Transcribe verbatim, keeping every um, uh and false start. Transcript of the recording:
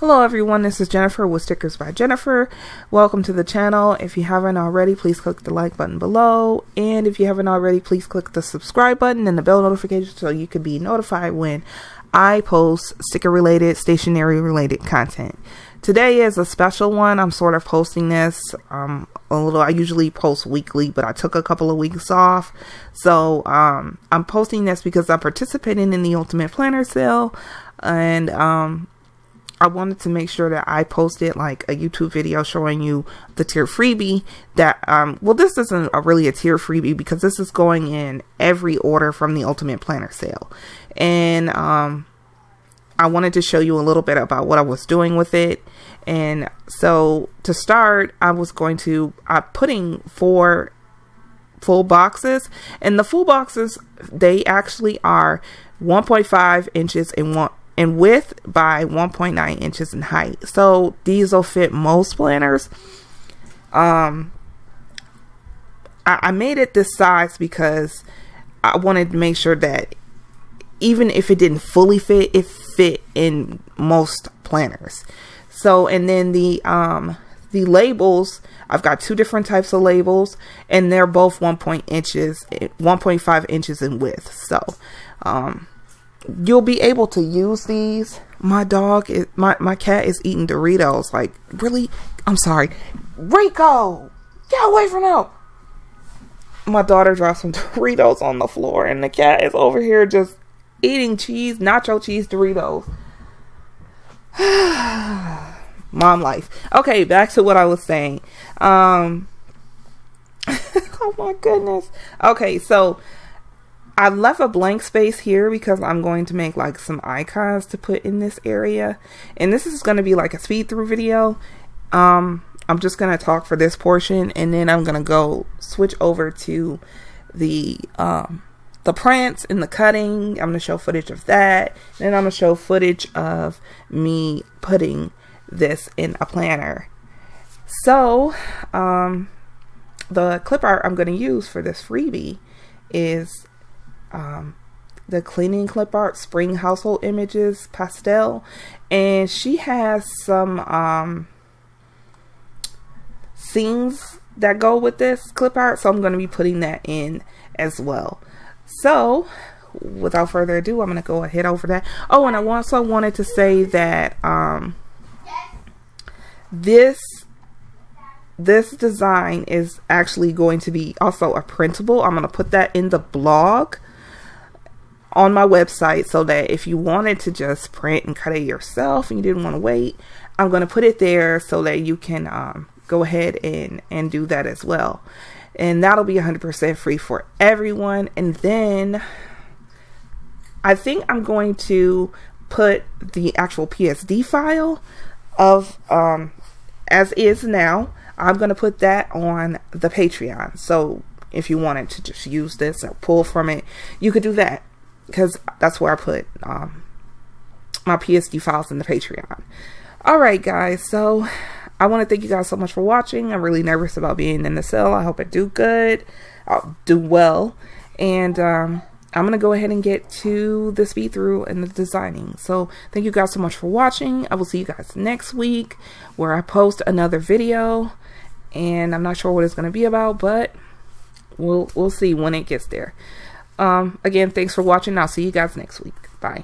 Hello everyone, this is Jennifer with Stickers by Jennifer. Welcome to the channel. If you haven't already, please click the like button below, and if you haven't already, please click the subscribe button and the bell notification so you can be notified when I post sticker related, stationery related content. Today is a special one. I'm sort of posting this um, a little. I usually post weekly, but I took a couple of weeks off. So um, I'm posting this because I'm participating in the Ultimate Planner Sale, and um, I wanted to make sure that I posted like a YouTube video showing you the tier freebie that, um, well, this isn't a really a tier freebie because this is going in every order from the Ultimate Planner Sale. And, um, I wanted to show you a little bit about what I was doing with it. And so to start, I was going to, I'm putting four full boxes, and the full boxes, they actually are one point five inches in one, in width by one point nine inches in height. So these will fit most planners. Um, I, I made it this size because I wanted to make sure that even if it didn't fully fit, it fit in most planners. So, and then the, um, the labels, I've got two different types of labels, and they're both one point inches, one point five inches in width. So, um, you'll be able to use these. My dog is, my, my cat is eating Doritos. Like, really? I'm sorry. Rico! Get away from now! My daughter dropped some Doritos on the floor, and the cat is over here just eating cheese, nacho cheese Doritos. Mom life. Okay, back to what I was saying. Um, oh my goodness. Okay, so I left a blank space here because I'm going to make like some icons to put in this area. And this is going to be like a speed through video. Um, I'm just going to talk for this portion, and then I'm going to go switch over to the, um, the prints and the cutting. I'm going to show footage of that. Then I'm going to show footage of me putting this in a planner. So, um, the clip art I'm going to use for this freebie is Um, the cleaning clip art, spring household images, pastel, and she has some um, scenes that go with this clip art, so I'm going to be putting that in as well. So without further ado, I'm going to go ahead over that. Oh, and I also wanted to say that um, this This design is actually going to be also a printable. I'm going to put that in the blog on my website, so that if you wanted to just print and cut it yourself and you didn't want to wait, I'm going to put it there so that you can um, go ahead and, and do that as well. And that'll be one hundred percent free for everyone. And then I think I'm going to put the actual P S D file of um, as is now. I'm going to put that on the Patreon. So if you wanted to just use this or pull from it, you could do that, because that's where I put um, my P S D files in the Patreon. Alright guys, so I want to thank you guys so much for watching. I'm really nervous about being in the sale. I hope I do good. I'll do well. And um, I'm going to go ahead and get to the speed through and the designing. So thank you guys so much for watching. I will see you guys next week where I post another video. And I'm not sure what it's going to be about, but we'll, we'll see when it gets there. Um, again, thanks for watching. I'll see you guys next week. Bye.